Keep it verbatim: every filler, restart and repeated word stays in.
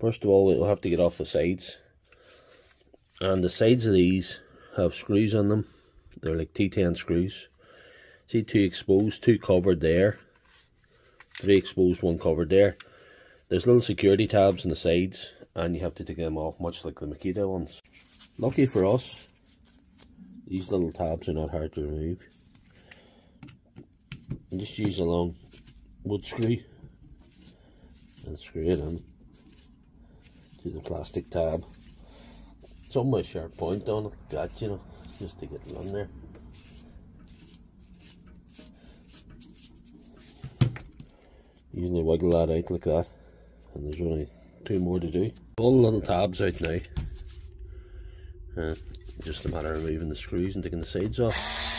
First of all, it'll have to get off the sides, and the sides of these have screws on them. They're like T ten screws. See, two exposed, two covered there, three exposed, one covered there. There's little security tabs on the sides, and you have to take them off, much like the Makita ones. Lucky for us, these little tabs are not hard to remove. You just use a long wood screw and screw it in to the plastic tab. Some with a sharp point on it, that, you know, just to get it on there. Usually wiggle that out like that, and there's only two more to do. All the little tabs out now. Uh, just a matter of removing the screws and taking the sides off.